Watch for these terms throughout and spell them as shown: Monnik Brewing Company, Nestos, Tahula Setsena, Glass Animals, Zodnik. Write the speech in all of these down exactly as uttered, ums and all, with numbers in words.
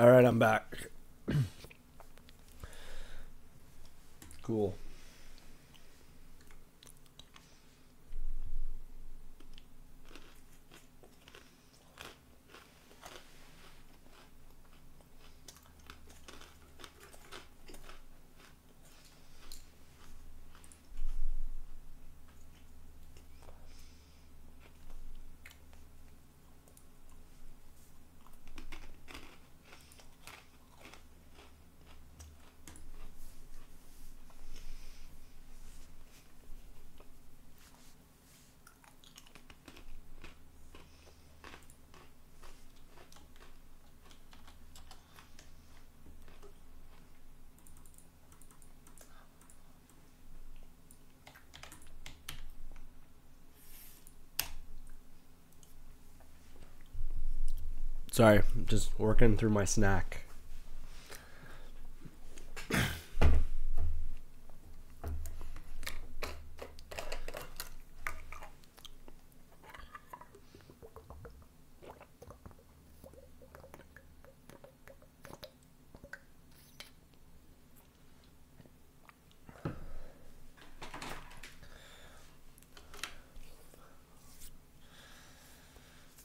All right, I'm back. Cool. Sorry, I'm just working through my snack.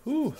Whew.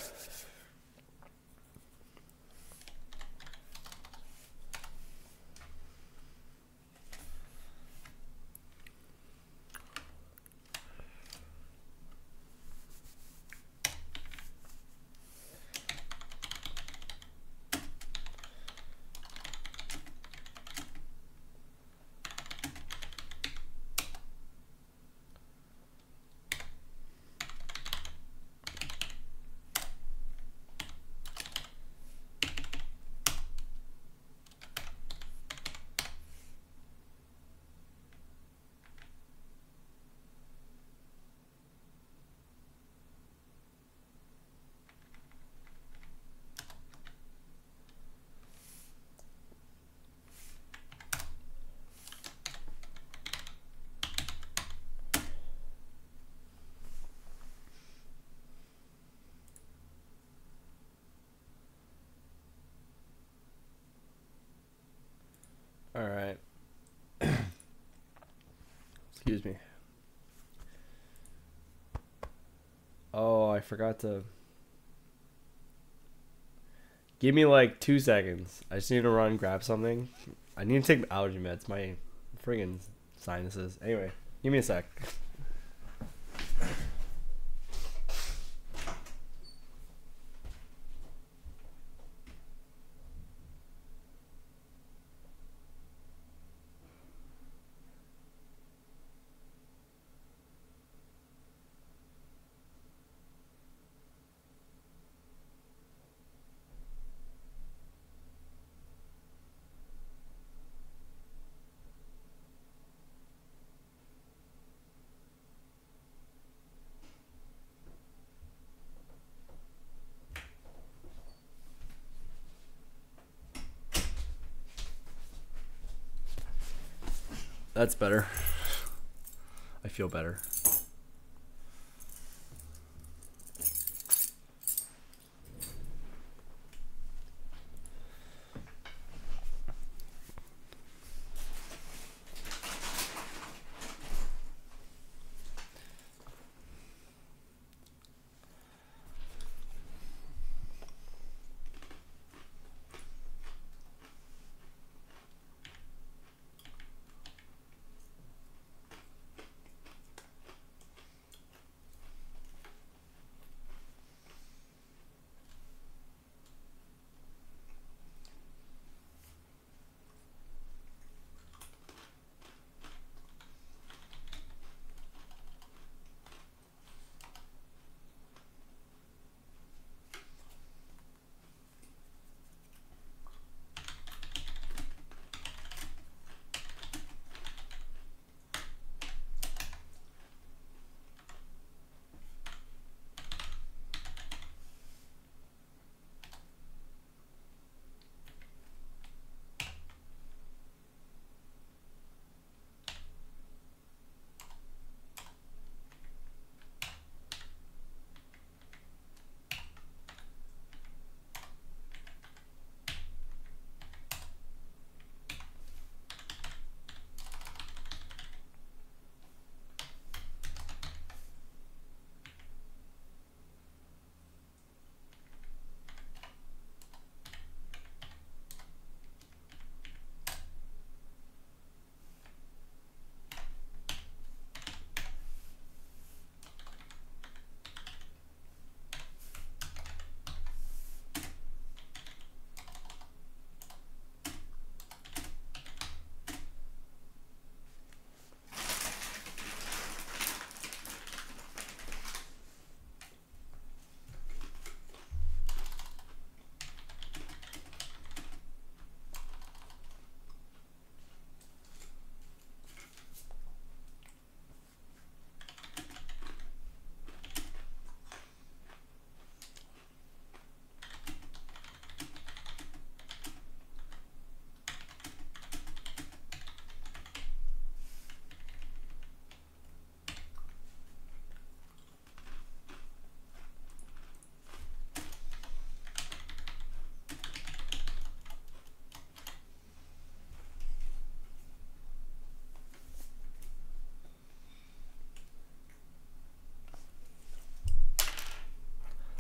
All right. Excuse me. Oh, I forgot to. Give me like two seconds. I just need to run, grab something. I need to take allergy meds. My friggin' sinuses. Anyway, give me a sec. That's better. I feel better.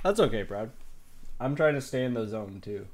That's okay, Brad. I'm trying to stay in the zone too.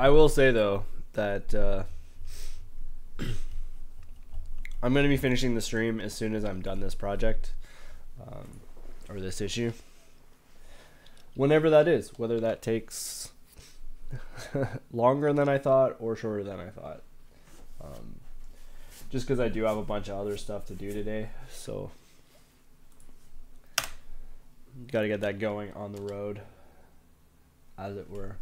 I will say, though, that uh, I'm going to be finishing the stream as soon as I'm done this project, um, or this issue. Whenever that is, whether that takes longer than I thought or shorter than I thought. Um, just because I do have a bunch of other stuff to do today, so got to get that going on the road, as it were.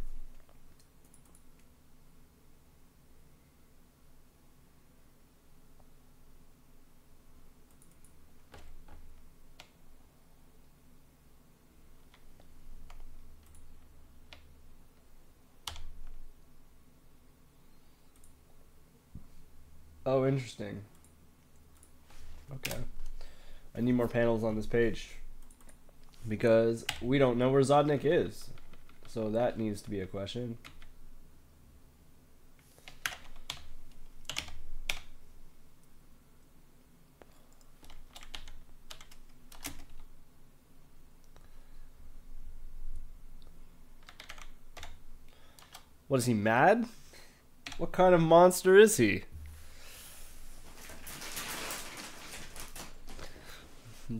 Oh, interesting. Okay. I need more panels on this page because we don't know where Zodnik is. So that needs to be a question. What, is he mad? What kind of monster is he?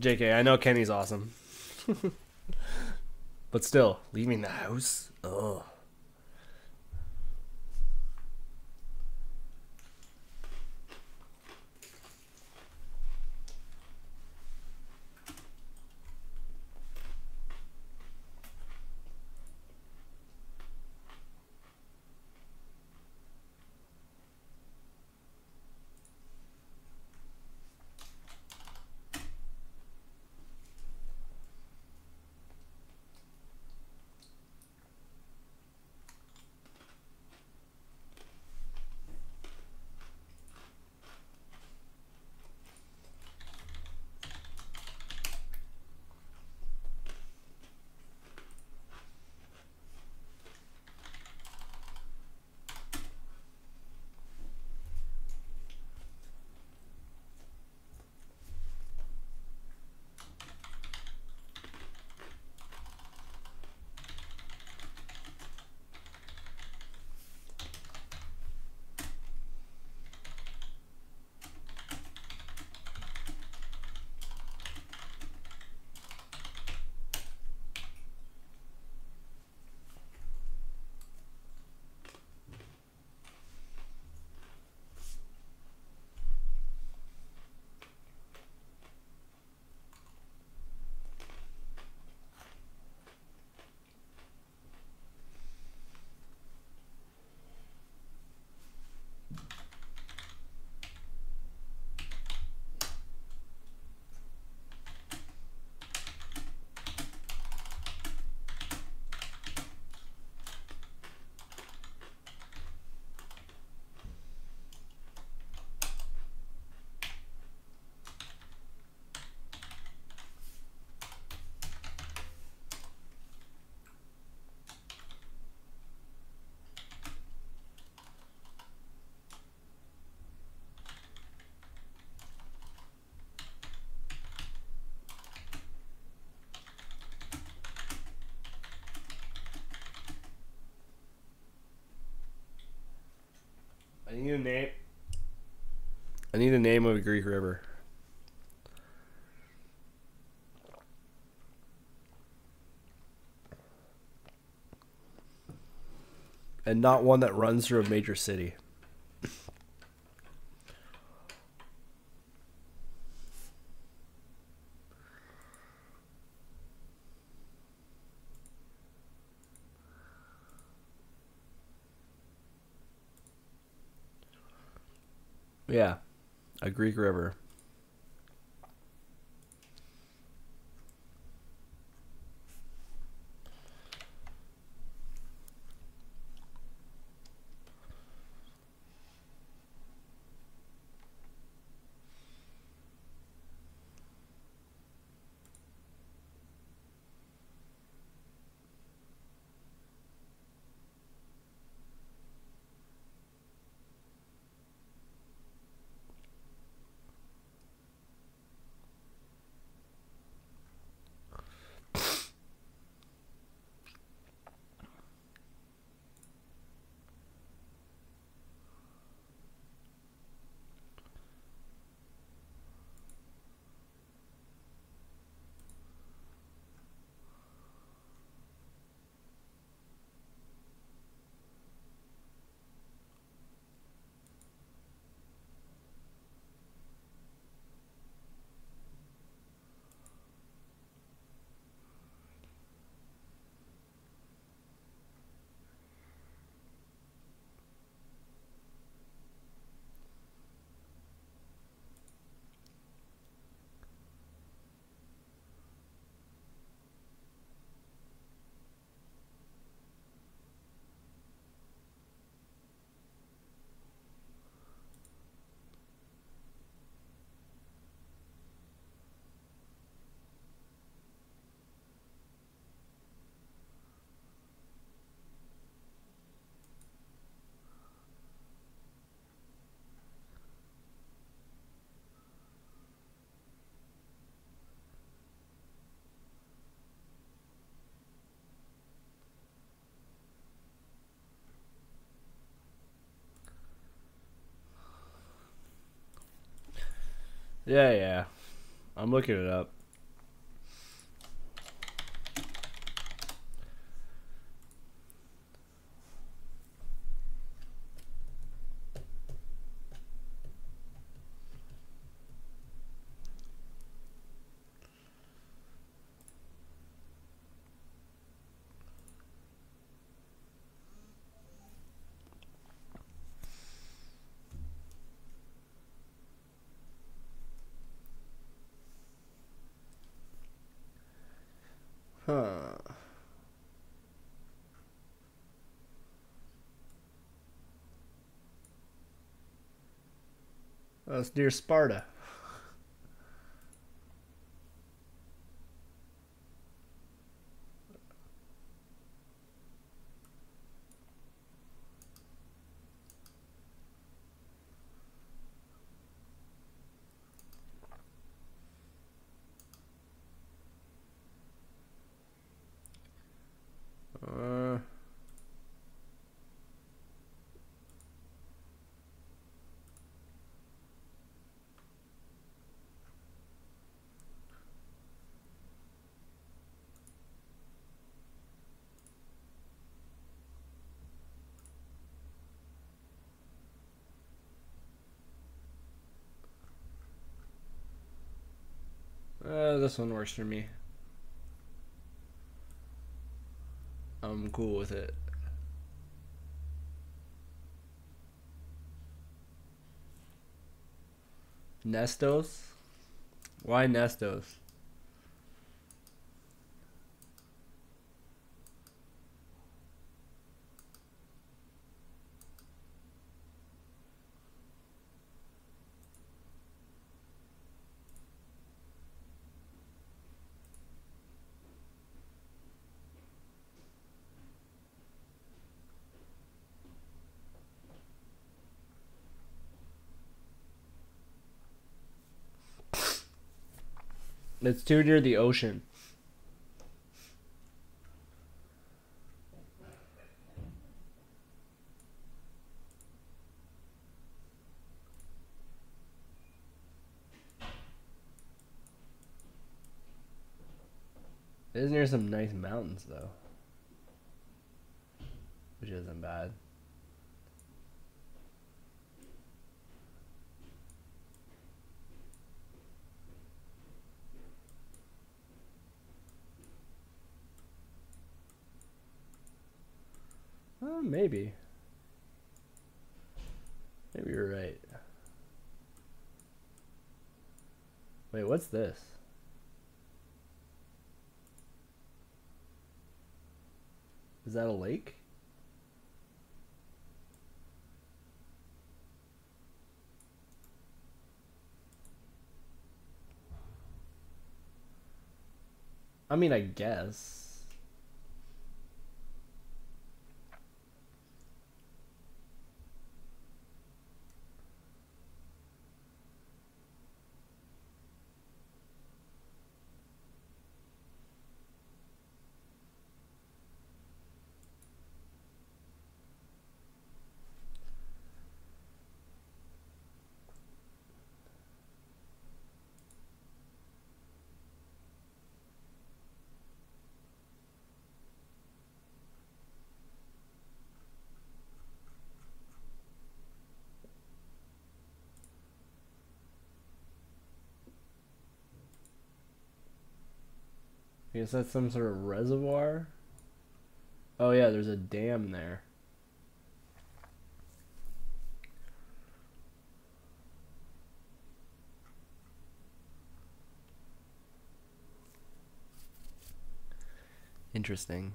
J K, I know Kenny's awesome. But still, leaving the house? Ugh. I need a name. I need a name of a Greek river. And not one that runs through a major city. Yeah, a Greek river. Yeah, yeah. I'm looking it up. Huh. That's near Sparta. Uh, this one works for me. I'm cool with it. Nestos? Why Nestos? It's too near the ocean. It is near some nice mountains, though, which isn't bad. Maybe. Maybe you're right. Wait, what's this? Is that a lake? I mean, I guess. I guess that's some sort of reservoir. Oh yeah, there's a dam there. Interesting.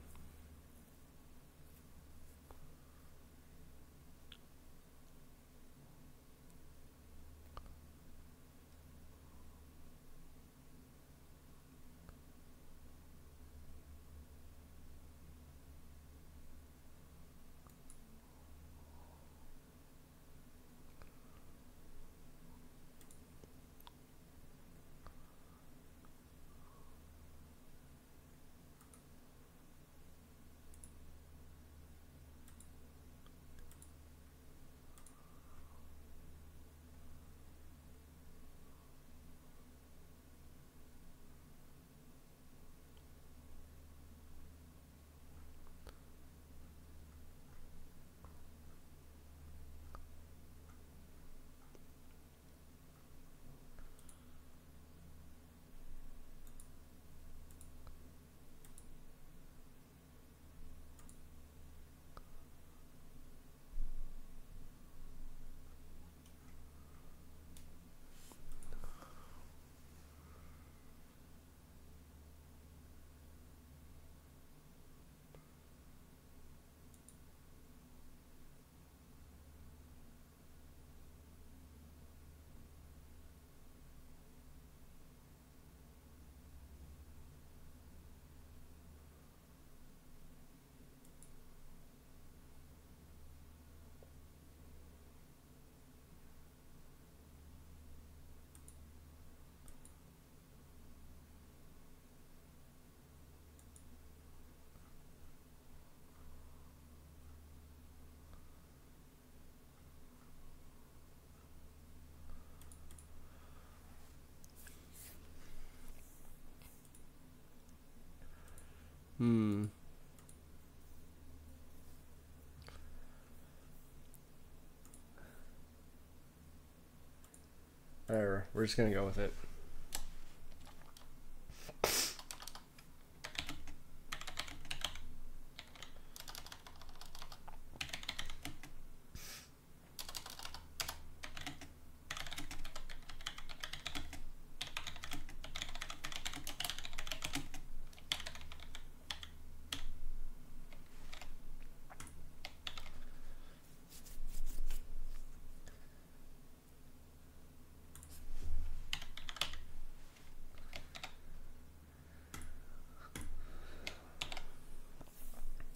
Hmm. Whatever. We're just gonna go with it.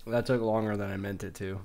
That took longer than I meant it to.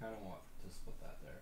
I don't want to split that there.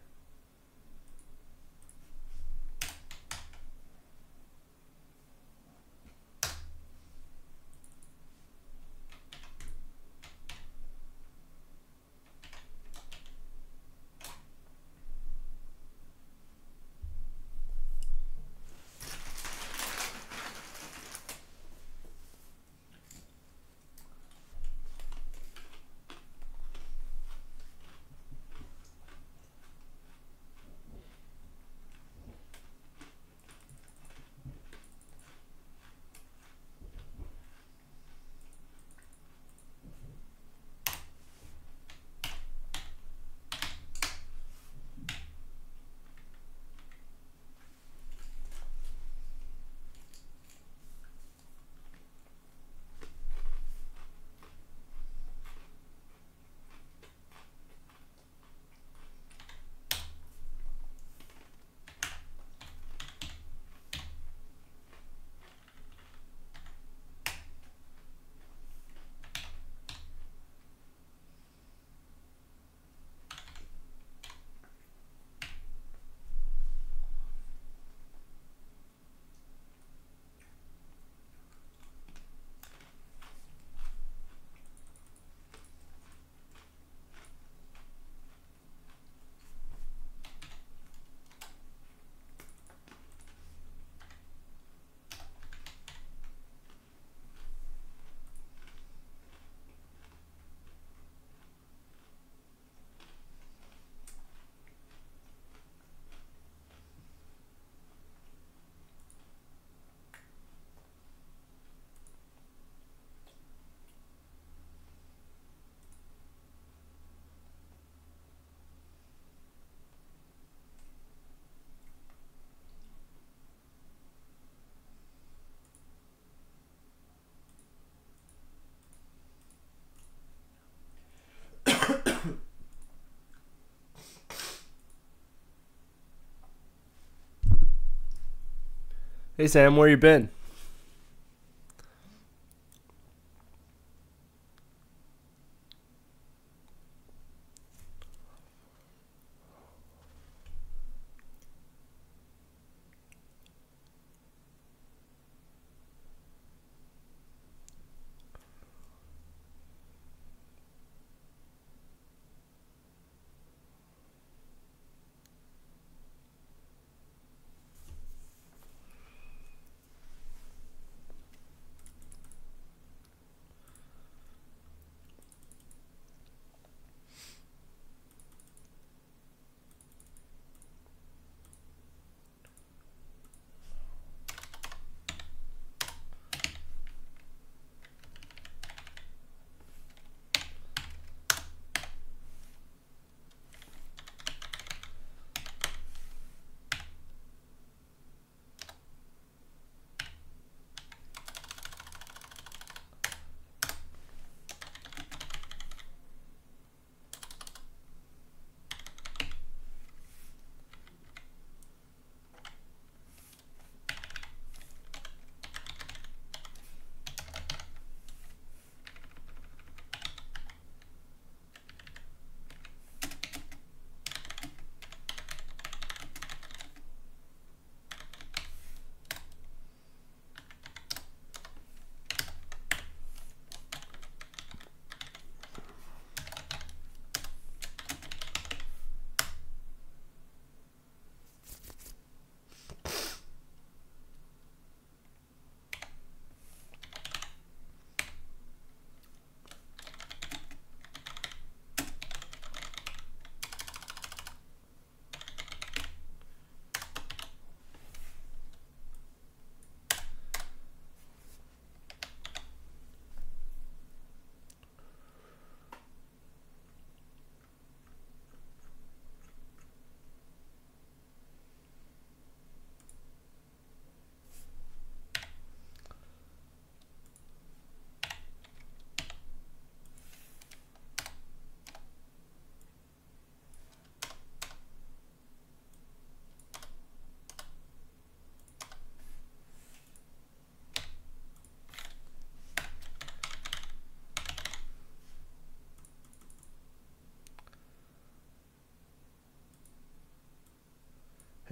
Hey Sam, where you been?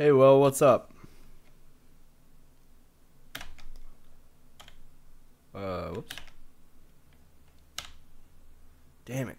Hey, Will, what's up? Uh, whoops. Damn it.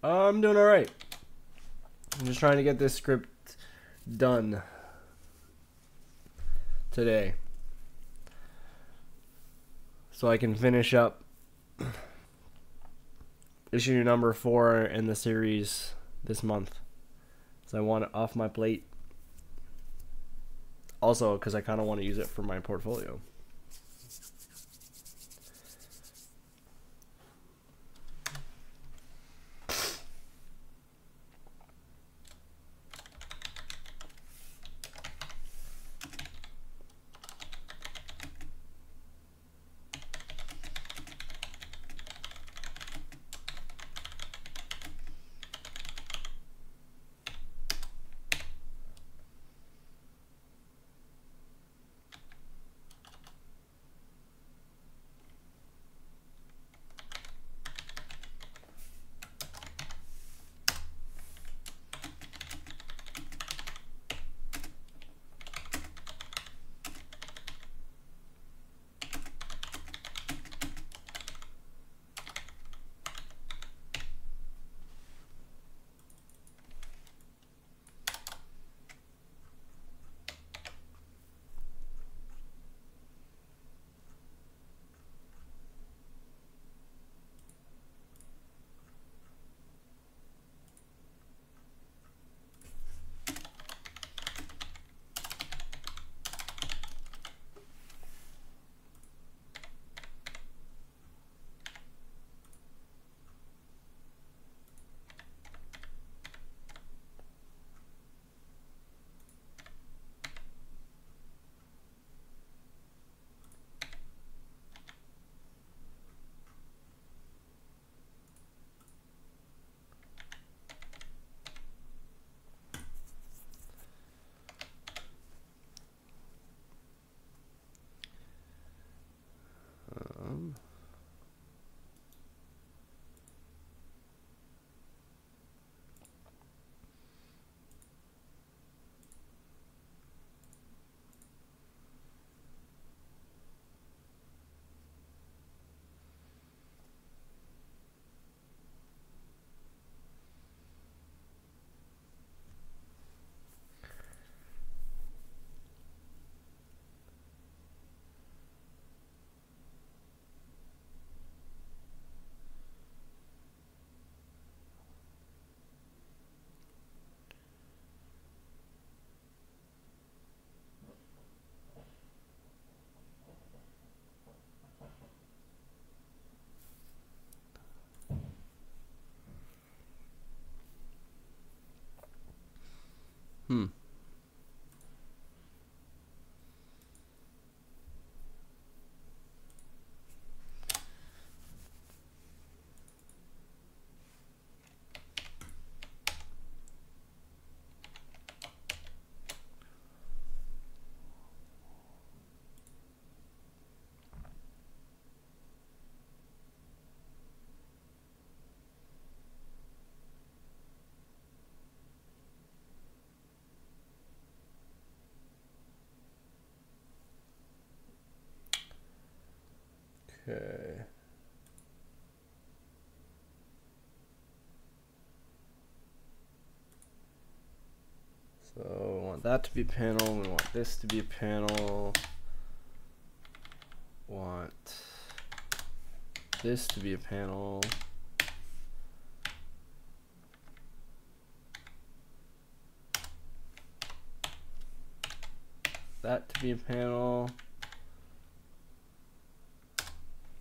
I'm doing all right. I'm just trying to get this script done today so I can finish up issue number four in the series this month. So I want it off my plate. Also, because I kind of want to use it for my portfolio. Hmm. Okay. So we want that to be panel, we want this to be panel, want this to be a panel. That to be a panel.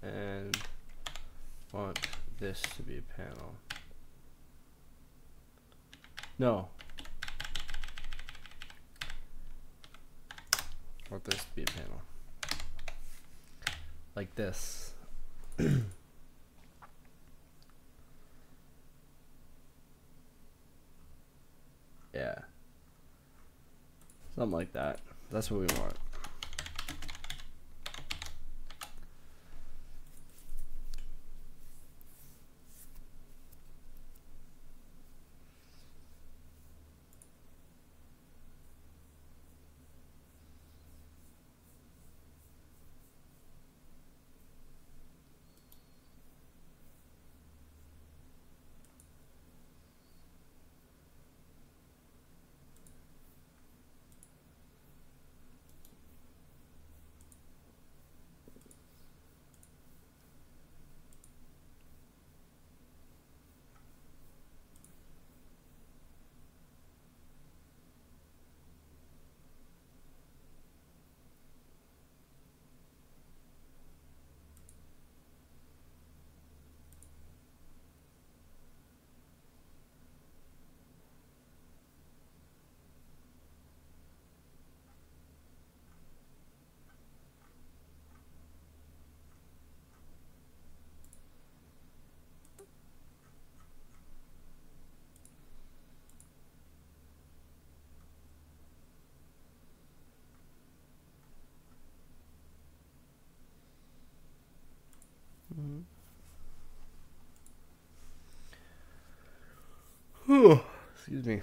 And want this to be a panel. No. want this to be a panel like this. Yeah, something like that. That's what we want. Excuse me.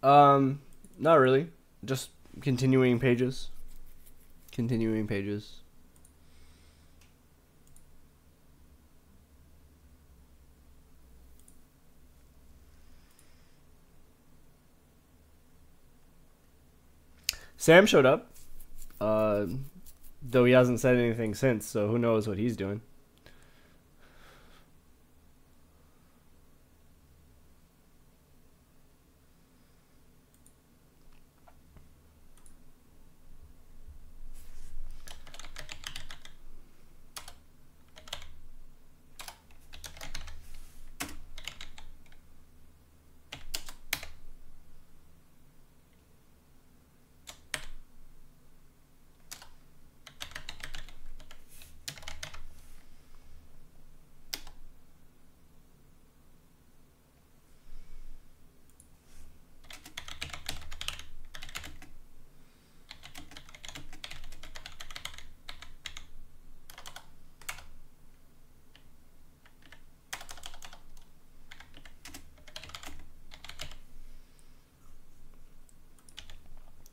Um, not really. Just continuing pages. Continuing pages. Sam showed up. Uh, though he hasn't said anything since, so who knows what he's doing.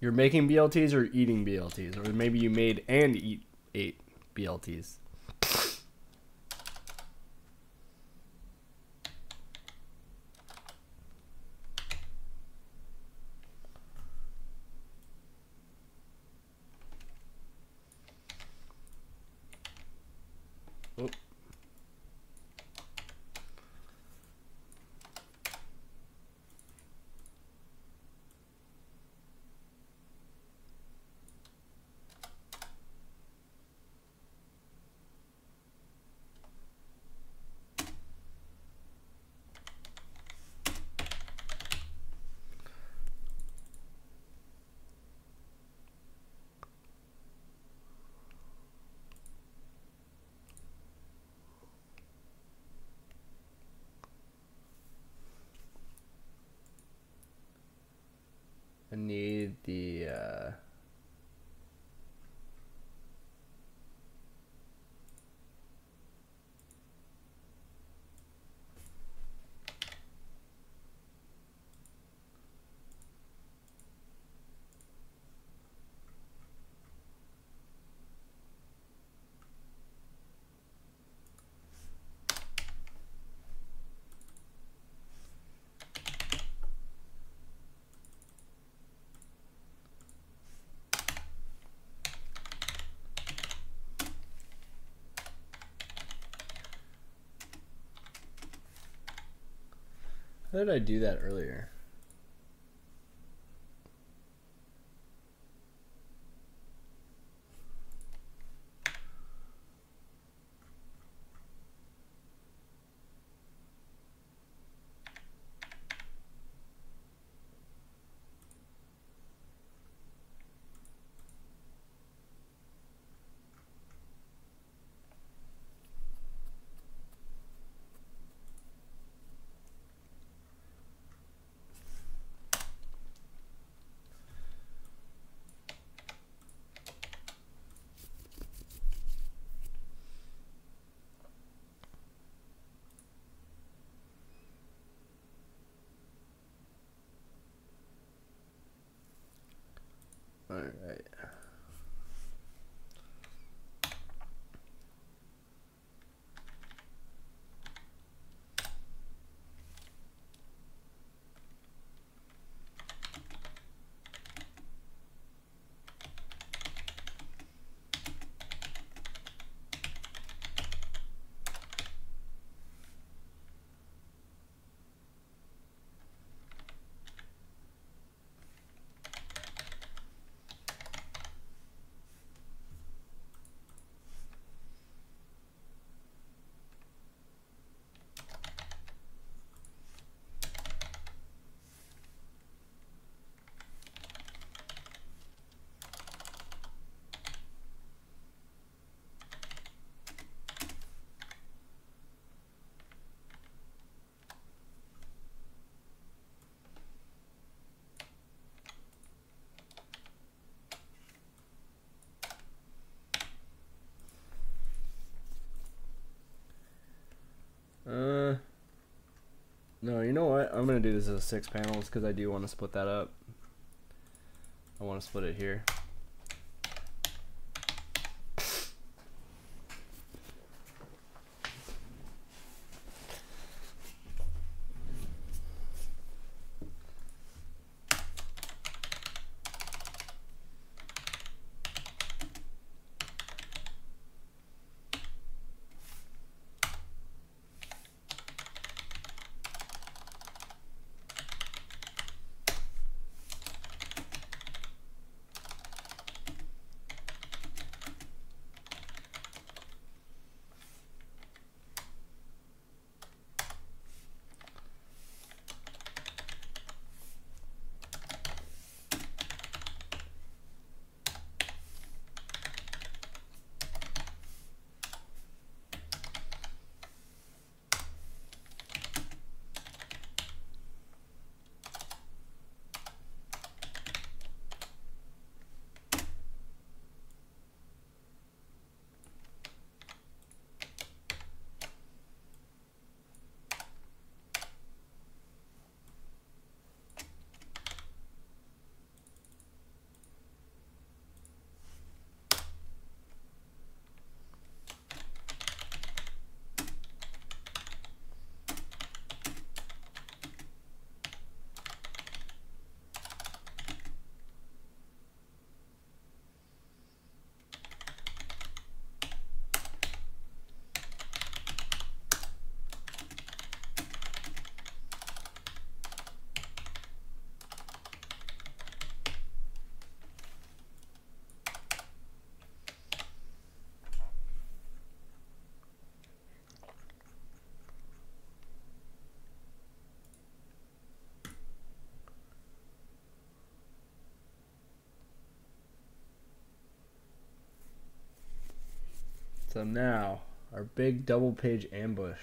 You're making B L Ts or eating B L Ts, or maybe you made and eat ate B L Ts. Need the uh How did I do that earlier? No, you know what? I'm going to do this as six panels because I do want to split that up. I want to split it here. So now, our big double page ambush.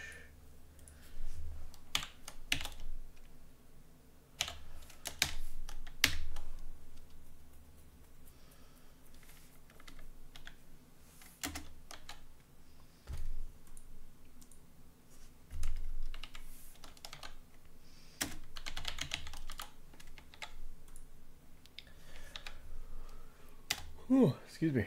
Whew, excuse me.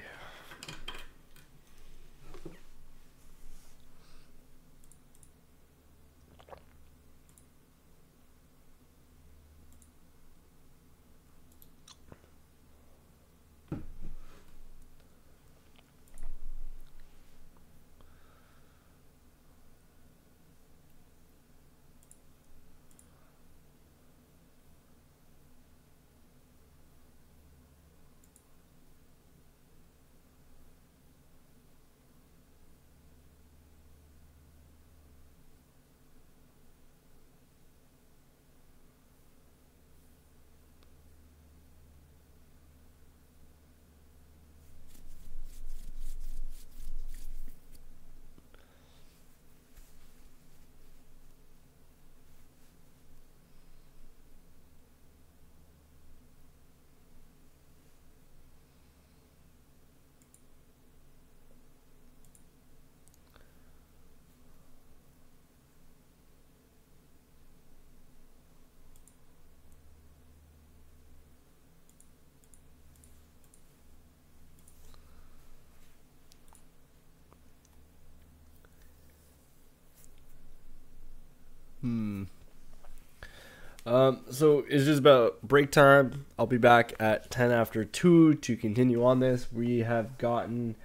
Um, so it's just about break time. I'll be back at ten after two to continue on this. We have gotten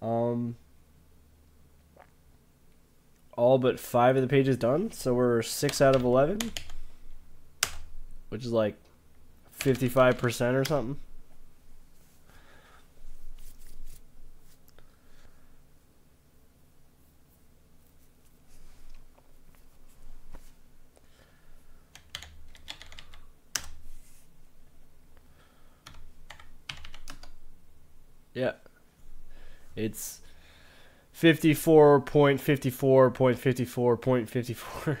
um, all but five of the pages done. So we're six out of eleven, which is like fifty-five percent or something. Yeah, it's fifty-four point five four point five four point five four.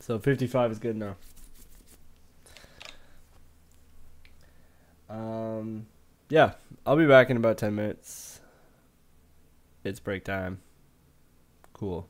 So fifty-five is good enough. Um, yeah, I'll be back in about ten minutes. It's break time. Cool.